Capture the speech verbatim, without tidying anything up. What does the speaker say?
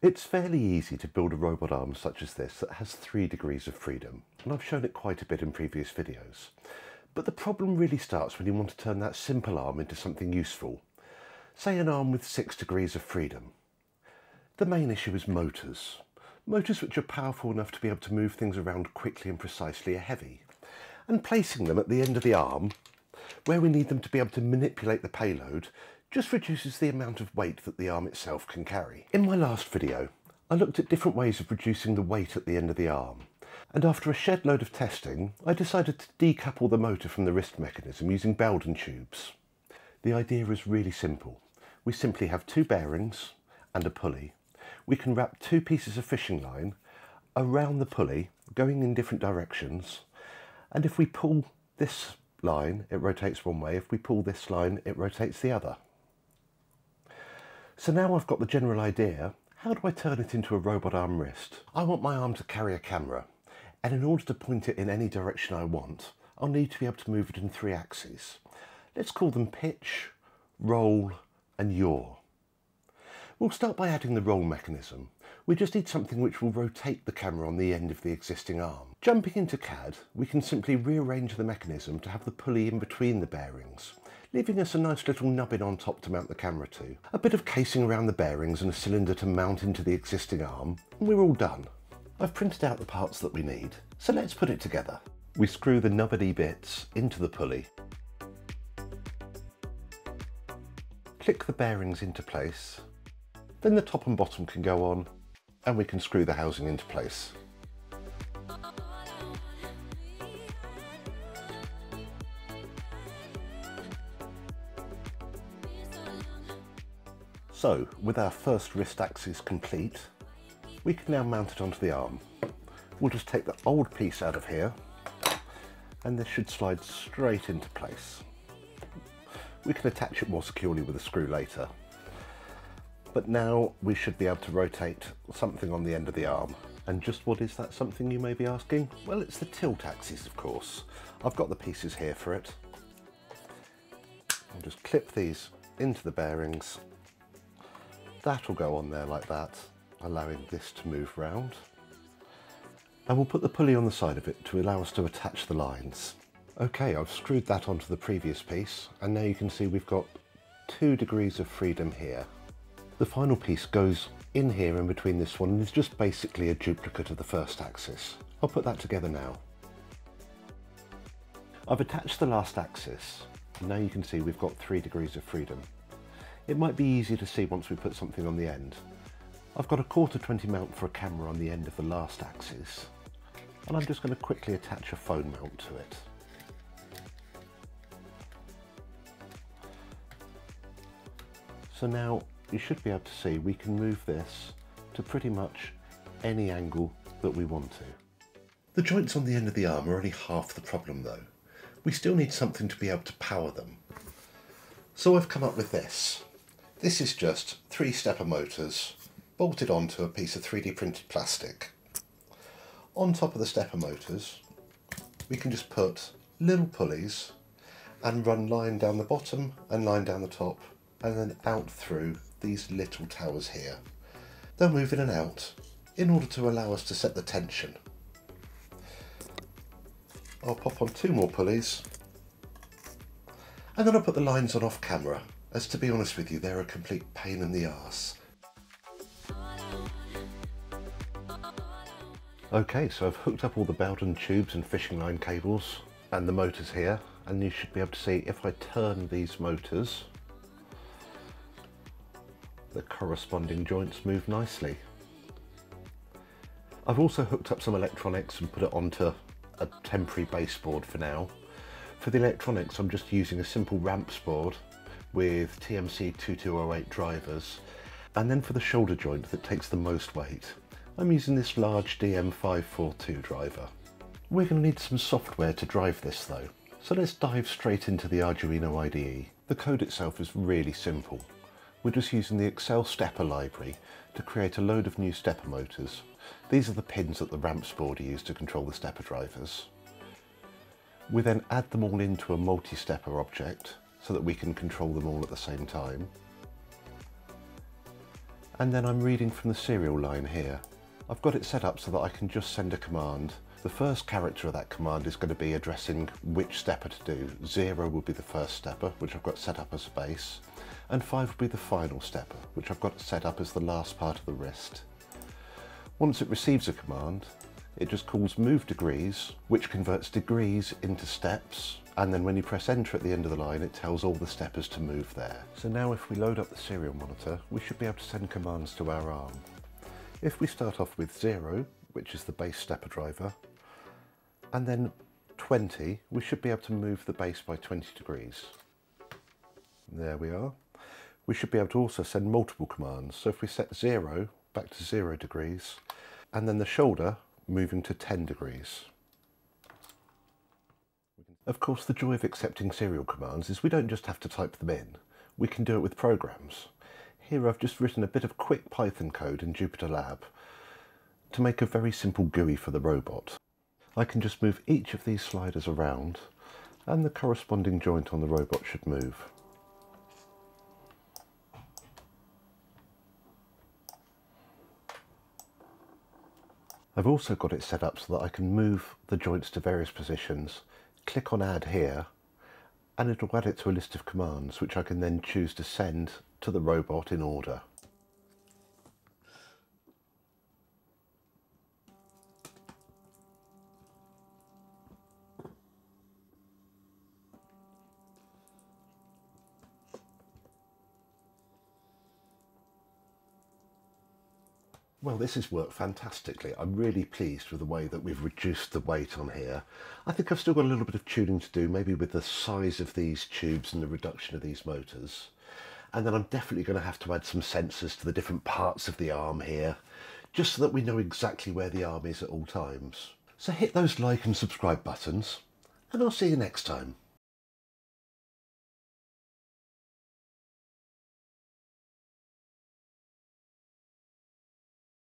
It's fairly easy to build a robot arm such as this that has three degrees of freedom, and I've shown it quite a bit in previous videos. But the problem really starts when you want to turn that simple arm into something useful, say an arm with six degrees of freedom. The main issue is motors. Motors which are powerful enough to be able to move things around quickly and precisely are heavy, and placing them at the end of the arm, where we need them to be able to manipulate the payload, just reduces the amount of weight that the arm itself can carry. In my last video, I looked at different ways of reducing the weight at the end of the arm, and after a shed load of testing, I decided to decouple the motor from the wrist mechanism using Bowden tubes. The idea is really simple. We simply have two bearings and a pulley. We can wrap two pieces of fishing line around the pulley, going in different directions, and if we pull this line, it rotates one way. If we pull this line, it rotates the other. So now I've got the general idea. How do I turn it into a robot arm wrist? I want my arm to carry a camera, and in order to point it in any direction I want, I'll need to be able to move it in three axes. Let's call them pitch, roll, and yaw. We'll start by adding the roll mechanism. We just need something which will rotate the camera on the end of the existing arm. Jumping into C A D, we can simply rearrange the mechanism to have the pulley in between the bearings, leaving us a nice little nubbin on top to mount the camera to. A bit of casing around the bearings and a cylinder to mount into the existing arm, and we're all done. I've printed out the parts that we need, so let's put it together. We screw the nubbity bits into the pulley. Click the bearings into place. Then the top and bottom can go on, and we can screw the housing into place. So, with our first wrist axis complete, we can now mount it onto the arm. We'll just take the old piece out of here, and this should slide straight into place. We can attach it more securely with a screw later. But now we should be able to rotate something on the end of the arm. And just what is that something, you may be asking? Well, it's the tilt axis, of course. I've got the pieces here for it. I'll just clip these into the bearings. That'll go on there like that, allowing this to move round. And we'll put the pulley on the side of it to allow us to attach the lines. Okay, I've screwed that onto the previous piece, and now you can see we've got two degrees of freedom here. The final piece goes in here in between this one and is just basically a duplicate of the first axis. I'll put that together now. I've attached the last axis, and now you can see we've got three degrees of freedom. It might be easier to see once we put something on the end. I've got a quarter twenty mount for a camera on the end of the last axis, and I'm just going to quickly attach a phone mount to it. So now you should be able to see we can move this to pretty much any angle that we want to. The joints on the end of the arm are only half the problem though. We still need something to be able to power them. So I've come up with this. This is just three stepper motors bolted onto a piece of three D printed plastic. On top of the stepper motors, we can just put little pulleys and run line down the bottom and line down the top and then out through these little towers here. They'll move in and out in order to allow us to set the tension. I'll pop on two more pulleys and then I'll put the lines on off camera, as to be honest with you, they're a complete pain in the arse. Okay, so I've hooked up all the Bowden tubes and fishing line cables and the motors here, and you should be able to see if I turn these motors, the corresponding joints move nicely. I've also hooked up some electronics and put it onto a temporary baseboard for now. For the electronics, I'm just using a simple ramps board with T M C twenty-two oh eight drivers, and then for the shoulder joint that takes the most weight, I'm using this large D M five forty-two driver. We're going to need some software to drive this though, so let's dive straight into the Arduino I D E. The code itself is really simple. We're just using the Accel stepper library to create a load of new stepper motors. These are the pins that the ramps board use to control the stepper drivers. We then add them all into a multi-stepper object so that we can control them all at the same time. and then I'm reading from the serial line here. I've got it set up so that I can just send a command. The first character of that command is going to be addressing which stepper to do. Zero will be the first stepper, which I've got set up as a base, and five will be the final stepper, which I've got set up as the last part of the wrist. Once it receives a command, it just calls move degrees, which converts degrees into steps, and then when you press enter at the end of the line, it tells all the steppers to move there. So now if we load up the serial monitor, we should be able to send commands to our arm. If we start off with zero, which is the base stepper driver, and then twenty, we should be able to move the base by twenty degrees. There we are. We should be able to also send multiple commands. So if we set zero back to zero degrees, and then the shoulder moving to ten degrees. Of course, the joy of accepting serial commands is we don't just have to type them in. We can do it with programs. Here I've just written a bit of quick Python code in JupyterLab to make a very simple G U I for the robot. I can just move each of these sliders around and the corresponding joint on the robot should move. I've also got it set up so that I can move the joints to various positions, click on add here, and it'll add it to a list of commands which I can then choose to send to the robot in order. Well, this has worked fantastically. I'm really pleased with the way that we've reduced the weight on here. I think I've still got a little bit of tuning to do, maybe with the size of these tubes and the reduction of these motors. And then I'm definitely going to have to add some sensors to the different parts of the arm here, just so that we know exactly where the arm is at all times. So hit those like and subscribe buttons, and I'll see you next time.